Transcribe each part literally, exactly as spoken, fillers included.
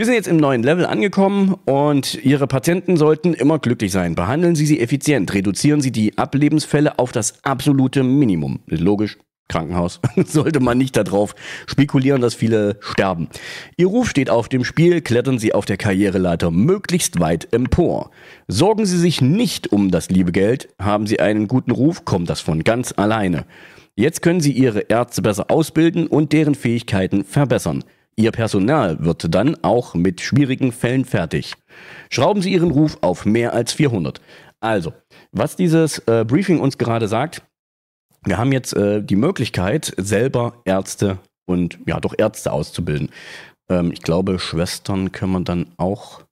Wir sind jetzt im neuen Level angekommen und Ihre Patienten sollten immer glücklich sein. Behandeln Sie sie effizient, reduzieren Sie die Ablebensfälle auf das absolute Minimum. Logisch, Krankenhaus. Sollte man nicht darauf spekulieren, dass viele sterben. Ihr Ruf steht auf dem Spiel, klettern Sie auf der Karriereleiter möglichst weit empor. Sorgen Sie sich nicht um das liebe Geld, haben Sie einen guten Ruf, kommt das von ganz alleine. Jetzt können Sie Ihre Ärzte besser ausbilden und deren Fähigkeiten verbessern. Ihr Personal wird dann auch mit schwierigen Fällen fertig. Schrauben Sie Ihren Ruf auf mehr als vierhundert. Also, was dieses äh, Briefing uns gerade sagt, wir haben jetzt äh, die Möglichkeit, selber Ärzte und, ja, doch Ärzte auszubilden. Ähm, ich glaube, Schwestern kann man dann auch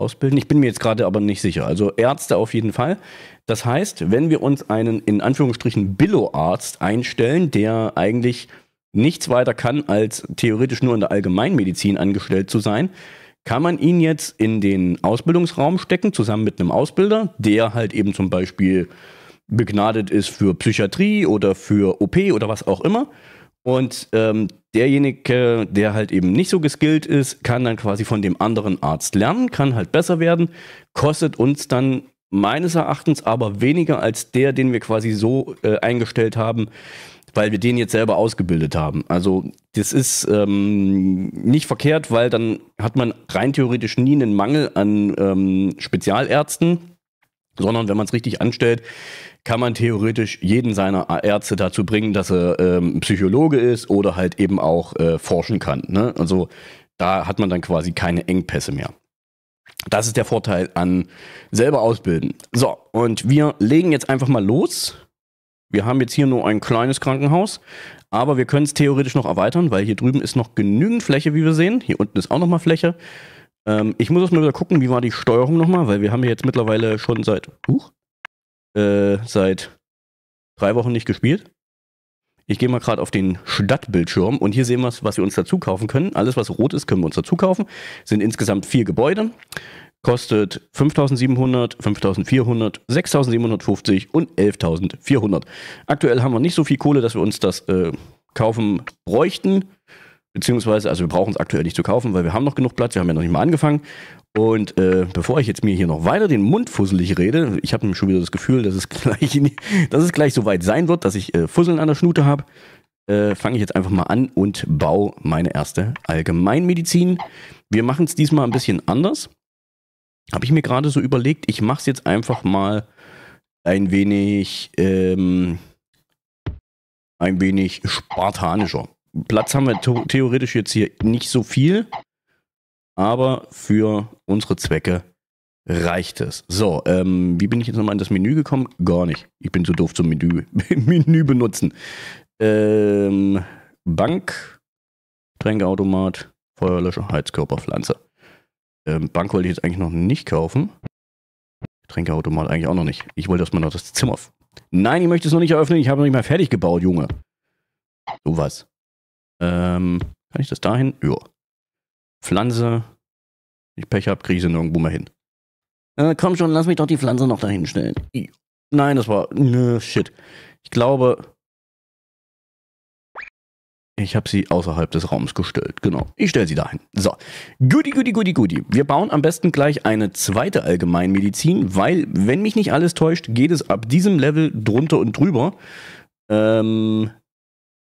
ausbilden. Ich bin mir jetzt gerade aber nicht sicher. Also Ärzte auf jeden Fall. Das heißt, wenn wir uns einen, in Anführungsstrichen, Billo-Arzt einstellen, der eigentlich nichts weiter kann, als theoretisch nur in der Allgemeinmedizin angestellt zu sein, kann man ihn jetzt in den Ausbildungsraum stecken, zusammen mit einem Ausbilder, der halt eben zum Beispiel begnadet ist für Psychiatrie oder für O P oder was auch immer. Und ähm, derjenige, der halt eben nicht so geskillt ist, kann dann quasi von dem anderen Arzt lernen, kann halt besser werden, kostet uns dann meines Erachtens aber weniger als der, den wir quasi so äh, eingestellt haben, weil wir den jetzt selber ausgebildet haben. Also das ist ähm, nicht verkehrt, weil dann hat man rein theoretisch nie einen Mangel an ähm, Spezialärzten, sondern wenn man es richtig anstellt, kann man theoretisch jeden seiner Ärzte dazu bringen, dass er ähm, Psychologe ist oder halt eben auch äh, forschen kann, ne? Also da hat man dann quasi keine Engpässe mehr. Das ist der Vorteil an selber ausbilden. So, und wir legen jetzt einfach mal los. Wir haben jetzt hier nur ein kleines Krankenhaus, aber wir können es theoretisch noch erweitern, weil hier drüben ist noch genügend Fläche, wie wir sehen. Hier unten ist auch nochmal Fläche. Ähm, ich muss jetzt mal wieder gucken, wie war die Steuerung nochmal, weil wir haben hier jetzt mittlerweile schon seit, uh, äh, seit drei Wochen nicht gespielt. Ich gehe mal gerade auf den Stadtbildschirm und hier sehen wir, was wir uns dazu kaufen können. Alles, was rot ist, können wir uns dazu kaufen. Es sind insgesamt vier Gebäude. Kostet fünftausendsiebenhundert, fünftausendvierhundert, sechstausendsiebenhundertfünfzig und elftausendvierhundert. Aktuell haben wir nicht so viel Kohle, dass wir uns das äh, kaufen bräuchten. Beziehungsweise, also wir brauchen es aktuell nicht zu kaufen, weil wir haben noch genug Platz. Wir haben ja noch nicht mal angefangen. Und äh, bevor ich jetzt mir hier noch weiter den Mund fusselig rede, ich habe nämlich schon wieder das Gefühl, dass es gleich, in die, dass es gleich so weit sein wird, dass ich äh, Fusseln an der Schnute habe, äh, fange ich jetzt einfach mal an und baue meine erste Allgemeinmedizin. Wir machen es diesmal ein bisschen anders. Habe ich mir gerade so überlegt, ich mache es jetzt einfach mal ein wenig, ähm, ein wenig spartanischer. Platz haben wir theoretisch jetzt hier nicht so viel, aber für unsere Zwecke reicht es. So, ähm, wie bin ich jetzt nochmal in das Menü gekommen? Gar nicht. Ich bin so doof zum Menü, Menü benutzen. Ähm, Bank, Tränkeautomat, Feuerlöscher, Heizkörper, Pflanze. Ähm, Bank wollte ich jetzt eigentlich noch nicht kaufen. Getränkeautomat eigentlich auch noch nicht. Ich wollte erstmal noch das Zimmer. Nein, ich möchte es noch nicht eröffnen. Ich habe noch nicht mal fertig gebaut, Junge. So was. Ähm, kann ich das dahin? Ja. Pflanze. Wenn ich Pech habe, kriege ich sie nirgendwo mal hin. Äh, komm schon, lass mich doch die Pflanze noch dahin stellen. I. Nein, das war. Nö, shit. Ich glaube. Ich habe sie außerhalb des Raums gestellt. Genau. Ich stelle sie dahin. So. Guti, guti, guti, guti. Wir bauen am besten gleich eine zweite Allgemeinmedizin, weil, wenn mich nicht alles täuscht, geht es ab diesem Level drunter und drüber. Ähm,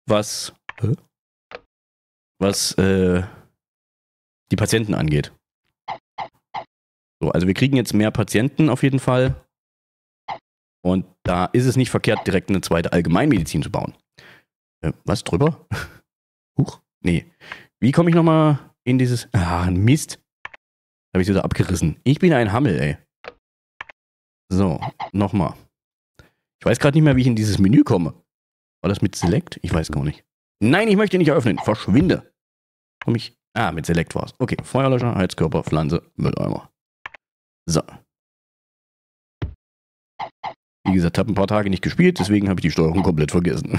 was. Hä? Was, äh, die Patienten angeht. So, also wir kriegen jetzt mehr Patienten auf jeden Fall. Und da ist es nicht verkehrt, direkt eine zweite Allgemeinmedizin zu bauen. Was, drüber? Huch, nee. Wie komme ich nochmal in dieses... Ah, Mist. Habe ich wieder abgerissen. Ich bin ein Hammel, ey. So, nochmal. Ich weiß gerade nicht mehr, wie ich in dieses Menü komme. War das mit Select? Ich weiß gar nicht. Nein, ich möchte nicht eröffnen. Verschwinde. Komm ich... Ah, mit Select war's. Okay, Feuerlöscher, Heizkörper, Pflanze, Mülleimer. So. Wie gesagt, habe ein paar Tage nicht gespielt, deswegen habe ich die Steuerung komplett vergessen.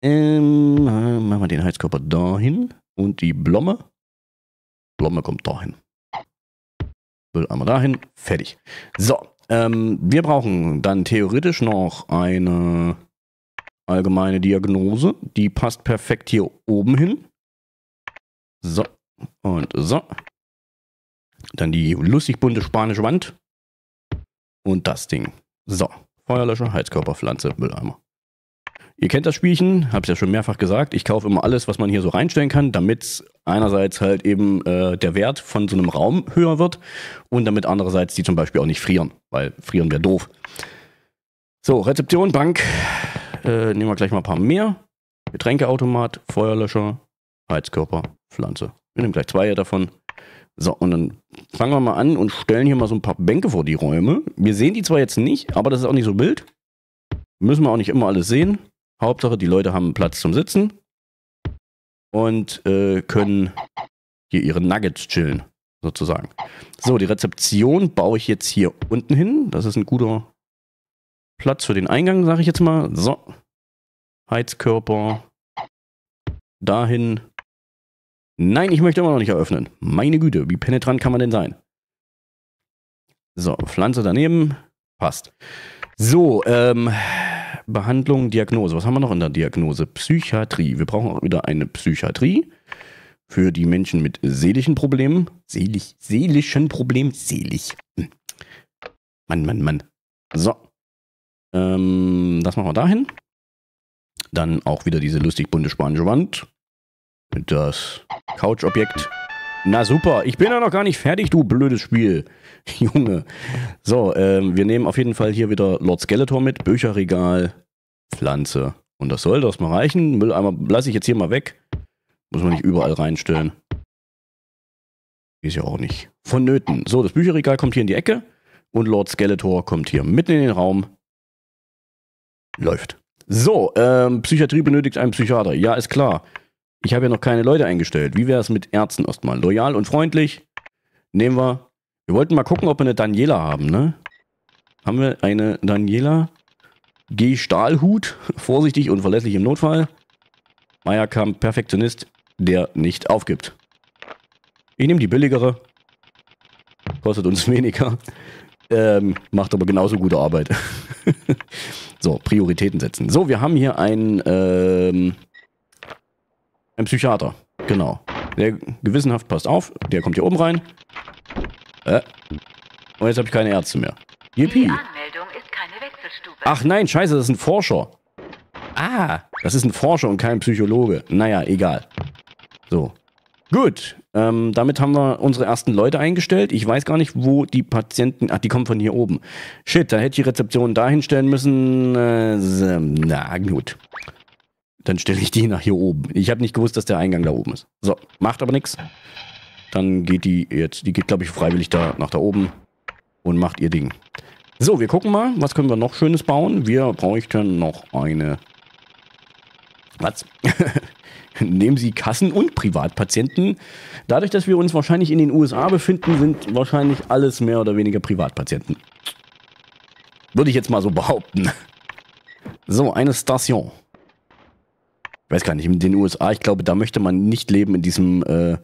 Ähm, machen wir den Heizkörper dahin und die Blume. Blume kommt dahin. Will einmal dahin, fertig. So, ähm, wir brauchen dann theoretisch noch eine allgemeine Diagnose. Die passt perfekt hier oben hin. So, Und so. Dann die lustig bunte spanische Wand. Und das Ding. So. Feuerlöscher, Heizkörperpflanze, Mülleimer. Ihr kennt das Spielchen, hab's ja schon mehrfach gesagt. Ich kaufe immer alles, was man hier so reinstellen kann, damit einerseits halt eben äh, der Wert von so einem Raum höher wird und damit andererseits die zum Beispiel auch nicht frieren, weil frieren wäre doof. So, Rezeption, Bank. Äh, nehmen wir gleich mal ein paar mehr. Getränkeautomat, Feuerlöscher, Heizkörper, Pflanze. Wir nehmen gleich zwei davon. So, und dann fangen wir mal an und stellen hier mal so ein paar Bänke vor die Räume. Wir sehen die zwar jetzt nicht, aber das ist auch nicht so wild. Müssen wir auch nicht immer alles sehen. Hauptsache, die Leute haben Platz zum Sitzen und äh, können hier ihre Nuggets chillen, sozusagen. So, die Rezeption baue ich jetzt hier unten hin. Das ist ein guter Platz für den Eingang, sage ich jetzt mal. So, Heizkörper dahin. Nein, ich möchte immer noch nicht eröffnen. Meine Güte, wie penetrant kann man denn sein? So, Pflanze daneben. Passt. So, ähm, Behandlung, Diagnose. Was haben wir noch in der Diagnose? Psychiatrie. Wir brauchen auch wieder eine Psychiatrie für die Menschen mit seelischen Problemen. Selig, seelischen Problemen? Selig. Mann, Mann, Mann. So. Ähm, das machen wir dahin. Dann auch wieder diese lustig bunte spanische Wand. Das Couchobjekt. Na super, ich bin ja noch gar nicht fertig, du blödes Spiel. Junge. So, ähm, wir nehmen auf jeden Fall hier wieder Lord Skeletor mit. Bücherregal, Pflanze. Und das soll das mal reichen. Mülleimer lasse ich jetzt hier mal weg. Muss man nicht überall reinstellen. Ist ja auch nicht vonnöten. So, das Bücherregal kommt hier in die Ecke. Und Lord Skeletor kommt hier mitten in den Raum. Läuft. So, ähm, Psychiatrie benötigt einen Psychiater. Ja, ist klar. Ich habe ja noch keine Leute eingestellt. Wie wäre es mit Ärzten erstmal? Loyal und freundlich. Nehmen wir. Wir wollten mal gucken, ob wir eine Daniela haben, ne? Haben wir eine Daniela? G. Stahlhut. Vorsichtig und verlässlich im Notfall. Meierkamp, Perfektionist, der nicht aufgibt. Ich nehme die billigere. Kostet uns weniger. Ähm, macht aber genauso gute Arbeit. So, Prioritäten setzen. So, wir haben hier einen, ähm... ein Psychiater, genau. Der gewissenhaft passt auf. Der kommt hier oben rein. Äh. Und jetzt habe ich keine Ärzte mehr. Yippie. Die Anmeldung ist keine Wechselstube. Ach nein, scheiße, das ist ein Forscher. Ah, das ist ein Forscher und kein Psychologe. Naja, egal. So. Gut. Ähm, damit haben wir unsere ersten Leute eingestellt. Ich weiß gar nicht, wo die Patienten... Ach, die kommen von hier oben. Shit, da hätte ich die Rezeption dahin stellen müssen. Äh, na gut. Dann stelle ich die nach hier oben. Ich habe nicht gewusst, dass der Eingang da oben ist. So, macht aber nichts. Dann geht die jetzt, die geht glaube ich freiwillig da nach da oben und macht ihr Ding. So, wir gucken mal, was können wir noch Schönes bauen? Wir bräuchten noch eine... Was? Nehmen Sie Kassen und Privatpatienten. Dadurch, dass wir uns wahrscheinlich in den U S A befinden, sind wahrscheinlich alles mehr oder weniger Privatpatienten. Würde ich jetzt mal so behaupten. So, eine Station. Ich weiß gar nicht, in den U S A, ich glaube, da möchte man nicht leben in diesem äh,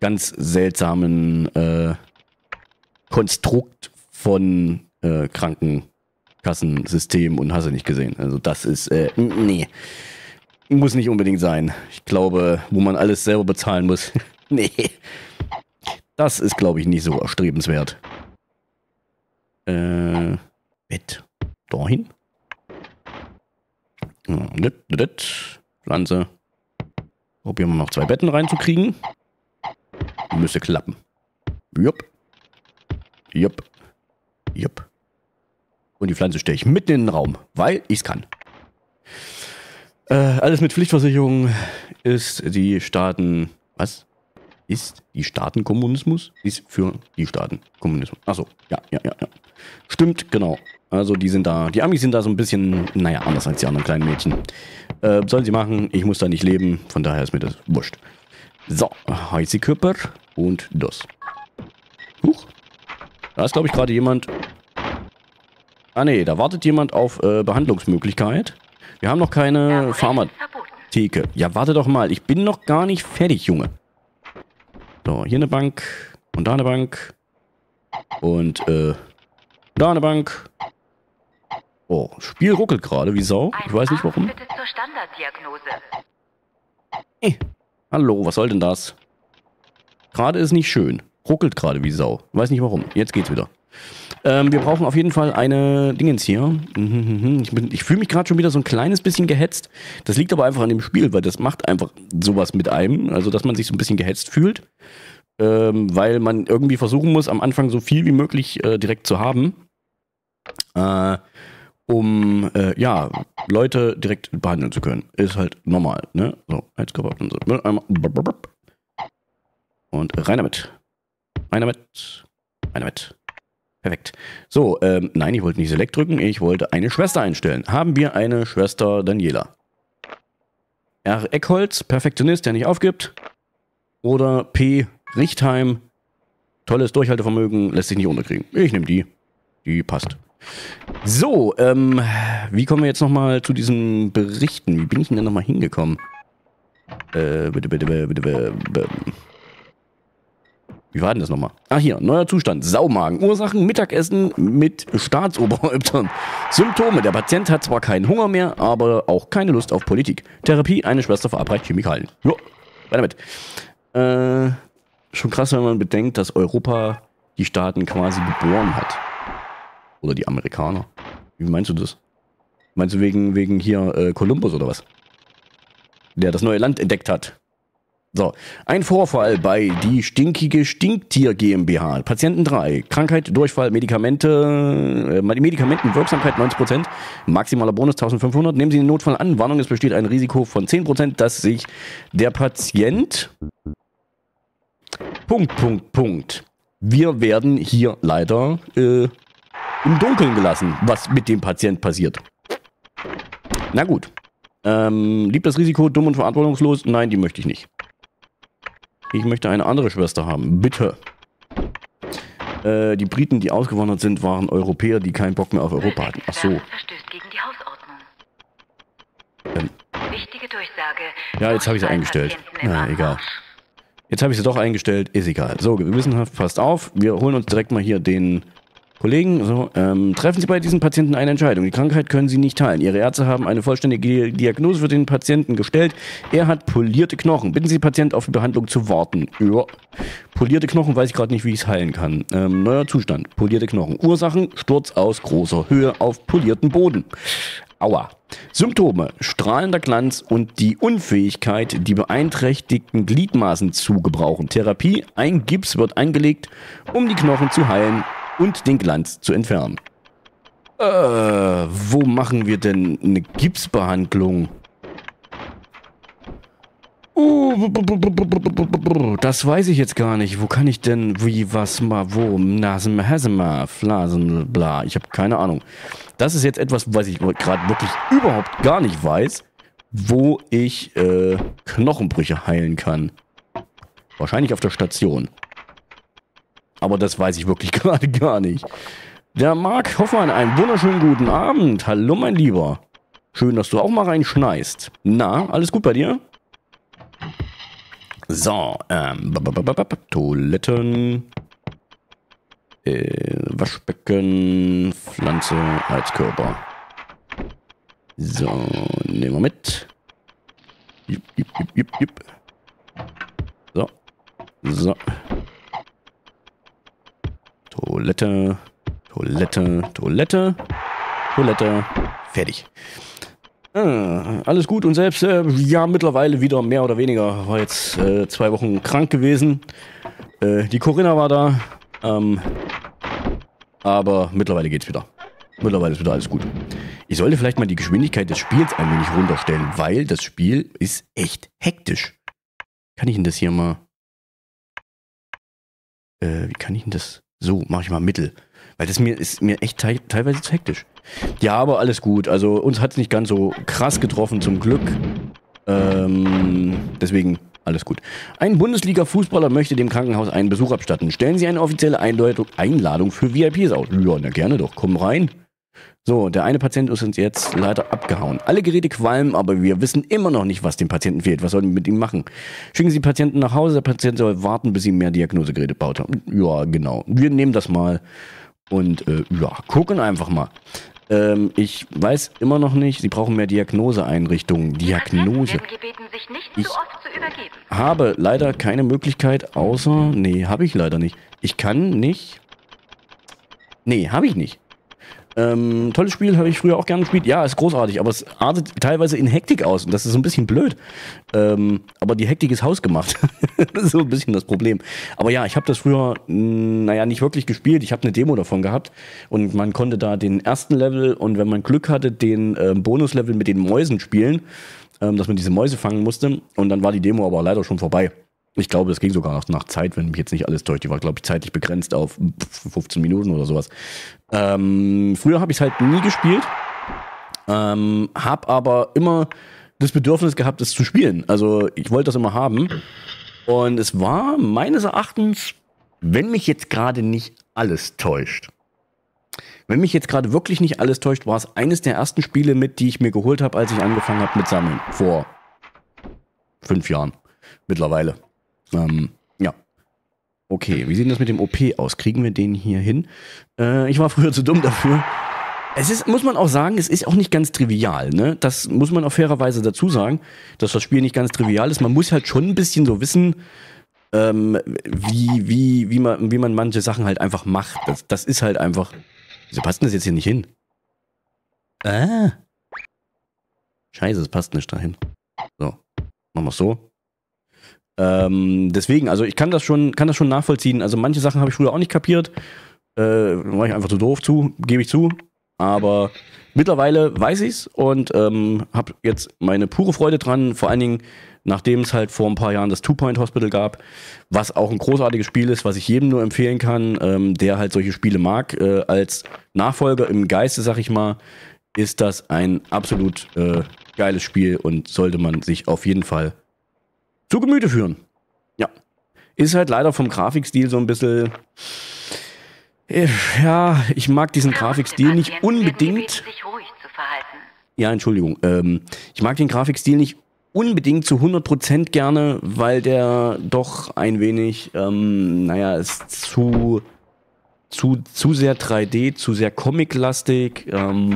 ganz seltsamen äh, Konstrukt von äh, Krankenkassensystem und hast du nicht gesehen. Also das ist, äh, nee, muss nicht unbedingt sein. Ich glaube, wo man alles selber bezahlen muss, nee, das ist, glaube ich, nicht so erstrebenswert. Äh, Bett, dahin? Pflanze. Probieren wir noch zwei Betten reinzukriegen. Müsste klappen. Jupp. Jupp. Jupp. Und die Pflanze stelle ich mitten in den Raum, weil ich es kann. Äh, alles mit Pflichtversicherung ist die Staaten... Was? Ist die Staatenkommunismus? Ist für die Staatenkommunismus. Achso, ja, ja, ja, ja. Stimmt, genau. Also die sind da, die Amis sind da so ein bisschen, naja, anders als die anderen kleinen Mädchen. Äh, sollen sie machen, ich muss da nicht leben, von daher ist mir das wurscht. So, Heizkörper und das. Huch, da ist glaube ich gerade jemand, ah ne, da wartet jemand auf äh, Behandlungsmöglichkeit. Wir haben noch keine Pharmatheke. Ja, warte doch mal, ich bin noch gar nicht fertig, Junge. So, hier eine Bank und da eine Bank und äh, da eine Bank. Oh, Spiel ruckelt gerade, wie Sau. Ich weiß nicht warum. Bitte zur Standarddiagnose. Hey, hallo, was soll denn das? Gerade ist nicht schön. Ruckelt gerade wie Sau. Weiß nicht warum. Jetzt geht's wieder. Ähm, wir brauchen auf jeden Fall eine Dingens hier. Ich, ich fühle mich gerade schon wieder so ein kleines bisschen gehetzt. Das liegt aber einfach an dem Spiel, weil das macht einfach sowas mit einem. Also, dass man sich so ein bisschen gehetzt fühlt. Ähm, weil man irgendwie versuchen muss, am Anfang so viel wie möglich äh, direkt zu haben. Äh, um, äh, ja, Leute direkt behandeln zu können. Ist halt normal, ne? So, jetzt kommt man so. Einmal. Und rein damit. Rein damit. Rein damit. Perfekt. So, ähm, nein, ich wollte nicht Select drücken, ich wollte eine Schwester einstellen. Haben wir eine Schwester Daniela? R. Eckholz, Perfektionist, der nicht aufgibt. Oder P. Richtheim, tolles Durchhaltevermögen, lässt sich nicht unterkriegen. Ich nehme die. Die passt. So, ähm, wie kommen wir jetzt nochmal zu diesen Berichten? Wie bin ich denn da nochmal hingekommen? Äh, bitte, bitte, bitte, bitte, bitte. Wie war denn das nochmal? Ah, hier, neuer Zustand. Saumagen. Ursachen, Mittagessen mit Staatsoberhäuptern. Symptome. Der Patient hat zwar keinen Hunger mehr, aber auch keine Lust auf Politik. Therapie, eine Schwester verabreicht Chemikalien. Jo, weiter mit. Äh, schon krass, wenn man bedenkt, dass Europa die Staaten quasi geboren hat. Oder die Amerikaner. Wie meinst du das? Meinst du wegen, wegen hier äh, Kolumbus oder was? Der das neue Land entdeckt hat. So, ein Vorfall bei die stinkige Stinktier GmbH. Patienten drei. Krankheit, Durchfall, Medikamente, äh, Medikamentenwirksamkeit neunzig Prozent. Maximaler Bonus eintausendfünfhundert. Nehmen Sie den Notfall an. Warnung, es besteht ein Risiko von zehn Prozent, dass sich der Patient... Punkt, Punkt, Punkt. Wir werden hier leider äh, im Dunkeln gelassen, was mit dem Patient passiert. Na gut. Ähm, liebt das Risiko, dumm und verantwortungslos? Nein, die möchte ich nicht. Ich möchte eine andere Schwester haben. Bitte. Äh, die Briten, die ausgewandert sind, waren Europäer, die keinen Bock mehr auf Europa hatten. Ach so. Verstößt gegen die Hausordnung. Ähm. Wichtige Durchsage. Ja, jetzt habe ich sie eingestellt. Na, egal. Jetzt habe ich sie doch eingestellt. Ist egal. So, gewissenhaft, passt auf. Wir holen uns direkt mal hier den Kollegen. So, ähm, treffen Sie bei diesen Patienten eine Entscheidung. Die Krankheit können Sie nicht teilen. Ihre Ärzte haben eine vollständige Diagnose für den Patienten gestellt. Er hat polierte Knochen. Bitten Sie den Patienten auf die Behandlung zu warten. Ja. Polierte Knochen weiß ich gerade nicht, wie ich es heilen kann. Ähm, neuer Zustand. Polierte Knochen. Ursachen. Sturz aus großer Höhe auf polierten Boden. Aua. Symptome, strahlender Glanz und die Unfähigkeit, die beeinträchtigten Gliedmaßen zu gebrauchen. Therapie, ein Gips wird eingelegt, um die Knochen zu heilen und den Glanz zu entfernen. Äh, wo machen wir denn eine Gipsbehandlung? Uh, das weiß ich jetzt gar nicht. Wo kann ich denn, wie, was, ma, wo, nasen, hasema, flasen, bla. Ich habe keine Ahnung. Das ist jetzt etwas, was ich gerade wirklich überhaupt gar nicht weiß, wo ich äh, Knochenbrüche heilen kann. Wahrscheinlich auf der Station. Aber das weiß ich wirklich gerade gar nicht. Der Marc Hoffmann, einen wunderschönen guten Abend. Hallo, mein Lieber. Schön, dass du auch mal reinschneist. Na, alles gut bei dir? So, ähm, Toiletten, äh, Waschbecken, Pflanze, Heizkörper. So, nehmen wir mit. Jupp, jupp, jupp, jupp, jupp. So, so. Toilette, Toilette, Toilette, Toilette, fertig. Ah, alles gut und selbst, äh, ja, mittlerweile wieder mehr oder weniger. War jetzt äh, zwei Wochen krank gewesen. Äh, die Corinna war da. Ähm, aber mittlerweile geht's wieder. Mittlerweile ist wieder alles gut. Ich sollte vielleicht mal die Geschwindigkeit des Spiels ein wenig runterstellen, weil das Spiel ist echt hektisch. Kann ich denn das hier mal... Äh, wie kann ich denn das... So, mache ich mal Mittel. Weil das mir, ist mir echt te teilweise zu hektisch. Ja, aber alles gut. Also uns hat es nicht ganz so krass getroffen, zum Glück. Ähm, deswegen alles gut. Ein Bundesliga-Fußballer möchte dem Krankenhaus einen Besuch abstatten. Stellen Sie eine offizielle Einladung für V I Ps aus. Ja, na gerne doch. Komm rein. So, der eine Patient ist uns jetzt leider abgehauen. Alle Geräte qualmen, aber wir wissen immer noch nicht, was dem Patienten fehlt. Was sollen wir mit ihm machen? Schicken Sie den Patienten nach Hause. Der Patient soll warten, bis Sie mehr Diagnosegeräte baut haben. Ja, genau. Wir nehmen das mal. Und äh, ja, gucken einfach mal. Ähm, ich weiß immer noch nicht, sie brauchen mehr Diagnoseeinrichtungen. Diagnose. Ich habe leider keine Möglichkeit, außer... Nee, habe ich leider nicht. Ich kann nicht... Nee, habe ich nicht. Ähm, tolles Spiel, habe ich früher auch gerne gespielt. Ja, ist großartig, aber es artet teilweise in Hektik aus und das ist so ein bisschen blöd. Ähm, aber die Hektik ist hausgemacht. Das ist so ein bisschen das Problem. Aber ja, ich habe das früher, naja, nicht wirklich gespielt. Ich habe eine Demo davon gehabt und man konnte da den ersten Level und wenn man Glück hatte, den äh, Bonuslevel mit den Mäusen spielen, ähm, dass man diese Mäuse fangen musste und dann war die Demo aber leider schon vorbei. Ich glaube, das ging sogar nach, nach Zeit, wenn mich jetzt nicht alles täuscht. Die war, glaube ich, zeitlich begrenzt auf fünfzehn Minuten oder sowas. Ähm, früher habe ich es halt nie gespielt, ähm, habe aber immer das Bedürfnis gehabt, es zu spielen. Also ich wollte das immer haben. Und es war meines Erachtens, wenn mich jetzt gerade nicht alles täuscht, wenn mich jetzt gerade wirklich nicht alles täuscht, war es eines der ersten Spiele mit, die ich mir geholt habe, als ich angefangen habe mit Sammeln. Vor fünf Jahren mittlerweile. Ähm, ja. Okay, wie sieht das mit dem O P aus? Kriegen wir den hier hin? Äh, ich war früher zu dumm dafür. Es ist, muss man auch sagen, es ist auch nicht ganz trivial, ne? Das muss man auf faire Weise dazu sagen, dass das Spiel nicht ganz trivial ist. Man muss halt schon ein bisschen so wissen, ähm, wie, wie, wie, man, wie man manche Sachen halt einfach macht. Das, das ist halt einfach... Wieso passt denn das jetzt hier nicht hin? Ah. Scheiße, es passt nicht dahin. So, machen wir es so. Ähm, deswegen, also ich kann das schon, kann das schon nachvollziehen. Also manche Sachen habe ich früher auch nicht kapiert. Äh, war ich einfach zu doof zu, gebe ich zu. Aber mittlerweile weiß ich's und ähm, habe jetzt meine pure Freude dran. Vor allen Dingen, nachdem es halt vor ein paar Jahren das Two-Point-Hospital gab, was auch ein großartiges Spiel ist, was ich jedem nur empfehlen kann, ähm, der halt solche Spiele mag. Äh, als Nachfolger im Geiste, sag ich mal, ist das ein absolut äh, geiles Spiel und sollte man sich auf jeden Fall zu Gemüte führen. Ja. Ist halt leider vom Grafikstil so ein bisschen... Ja, ich mag diesen Grafikstil nicht unbedingt... Ja, Entschuldigung. Ähm, ich mag den Grafikstil nicht unbedingt zu hundert Prozent gerne, weil der doch ein wenig, ähm, naja, ist zu, zu, zu sehr drei D, zu sehr Comic-lastig. Ähm,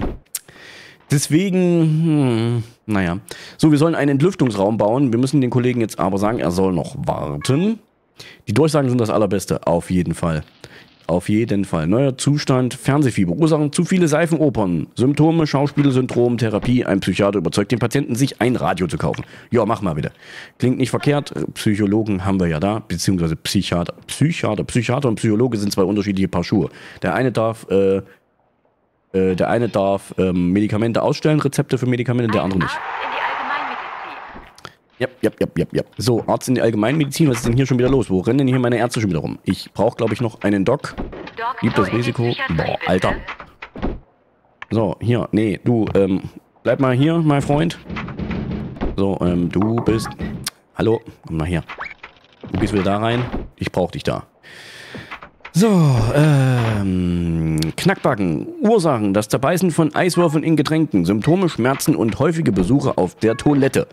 deswegen... Hm, naja. So, wir sollen einen Entlüftungsraum bauen. Wir müssen den Kollegen jetzt aber sagen, er soll noch warten. Die Durchsagen sind das Allerbeste. Auf jeden Fall. Auf jeden Fall. Neuer Zustand, Fernsehfieber. Ursachen, zu viele Seifenopern. Symptome, Schauspielsyndrom, Therapie. Ein Psychiater überzeugt den Patienten, sich ein Radio zu kaufen. Ja, mach mal wieder. Klingt nicht verkehrt. Psychologen haben wir ja da. Beziehungsweise Psychiater. Psychiater. Psychiater und Psychologe sind zwei unterschiedliche Paar Schuhe. Der eine darf... Äh, Der eine darf ähm, Medikamente ausstellen, Rezepte für Medikamente, der andere nicht. Ja, ja, ja, ja, ja. So, Arzt in die Allgemeinmedizin, was ist denn hier schon wieder los? Wo rennen denn hier meine Ärzte schon wieder rum? Ich brauche, glaube ich, noch einen Doc. Gibt das Risiko? Boah, Alter. So, hier, nee, du, ähm, bleib mal hier, mein Freund. So, ähm, du bist... Hallo, komm mal her. Du gehst wieder da rein, ich brauche dich da. So, ähm, Knackbacken, Ursachen, das Zerbeißen von Eiswürfeln in Getränken, Symptome, Schmerzen und häufige Besuche auf der Toilette.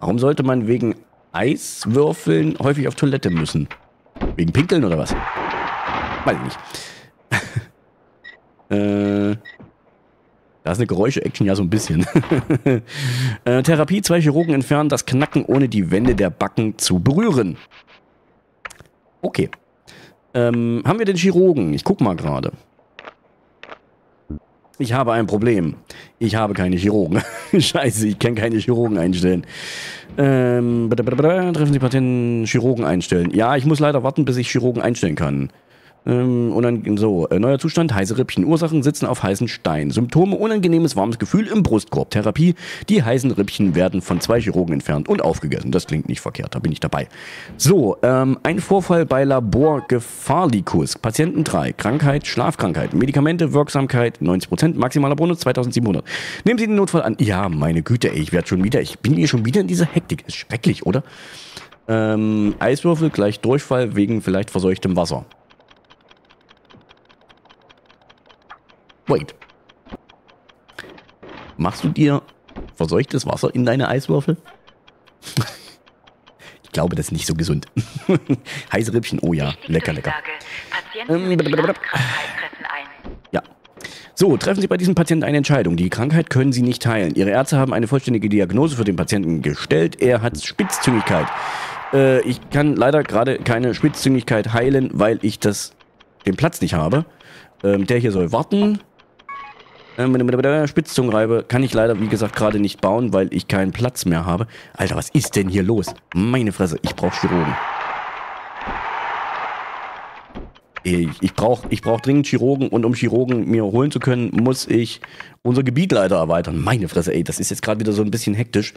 Warum sollte man wegen Eiswürfeln häufig auf Toilette müssen? Wegen Pinkeln oder was? Weiß ich nicht. äh, da ist eine Geräusche-Action, ja so ein bisschen. äh, Therapie, zwei Chirurgen entfernen, das Knacken ohne die Wände der Backen zu berühren. Okay. Ähm, haben wir den Chirurgen? Ich guck mal gerade. Ich habe ein Problem. Ich habe keine Chirurgen. Scheiße, ich kann keine Chirurgen einstellen. Ähm, treffen Sie Patienten, Chirurgen einstellen. Ja, ich muss leider warten, bis ich Chirurgen einstellen kann. Ähm, und dann, so, äh, neuer Zustand, heiße Rippchen. Ursachen, sitzen auf heißen Stein. Symptome, unangenehmes, warmes Gefühl im Brustkorb. Therapie, die heißen Rippchen werden von zwei Chirurgen entfernt und aufgegessen. Das klingt nicht verkehrt, da bin ich dabei. So, ähm, ein Vorfall bei Labor Gefahrlikus. Patienten drei, Krankheit, Schlafkrankheit, Medikamente, Wirksamkeit neunzig Prozent, maximaler Bonus zweitausendsiebenhundert. Nehmen Sie den Notfall an. Ja, meine Güte, ey, ich werde schon wieder, ich bin hier schon wieder in dieser Hektik. Ist schrecklich, oder? Ähm, Eiswürfel gleich Durchfall wegen vielleicht verseuchtem Wasser. Wait. Machst du dir verseuchtes Wasser in deine Eiswürfel? Ich glaube, das ist nicht so gesund. Heiße Rippchen, oh ja, lecker, lecker. Ähm, ja. So, treffen Sie bei diesem Patienten eine Entscheidung. Die Krankheit können Sie nicht heilen. Ihre Ärzte haben eine vollständige Diagnose für den Patienten gestellt. Er hat Spitzzüngigkeit. Äh, ich kann leider gerade keine Spitzzüngigkeit heilen, weil ich das, den Platz nicht habe. Ähm, der hier soll warten. Spitzzungenreibe kann ich leider, wie gesagt, gerade nicht bauen, weil ich keinen Platz mehr habe. Alter, was ist denn hier los? Meine Fresse, ich brauche Chirurgen. Ich, ich brauche ich brauch dringend Chirurgen, und um Chirurgen mir holen zu können, muss ich unser Gebiet leider erweitern. Meine Fresse, ey, das ist jetzt gerade wieder so ein bisschen hektisch.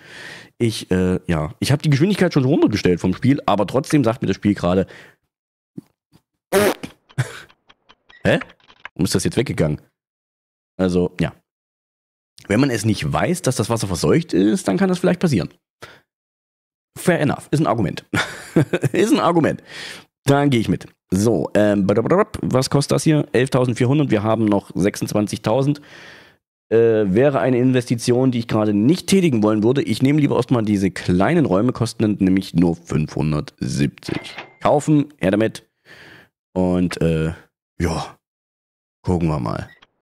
Ich, äh, ja, ich habe die Geschwindigkeit schon runtergestellt vom Spiel, aber trotzdem sagt mir das Spiel gerade... Hä? Warum ist das jetzt weggegangen? Also, ja. Wenn man es nicht weiß, dass das Wasser verseucht ist, dann kann das vielleicht passieren. Fair enough. Ist ein Argument. Ist ein Argument. Dann gehe ich mit. So, ähm, was kostet das hier? elftausendvierhundert. Wir haben noch sechsundzwanzigtausend. Äh, wäre eine Investition, die ich gerade nicht tätigen wollen würde. Ich nehme lieber erstmal diese kleinen Räume, kosten nämlich nur fünfhundertsiebzig. Kaufen, her damit. Und, äh, ja. Gucken wir mal.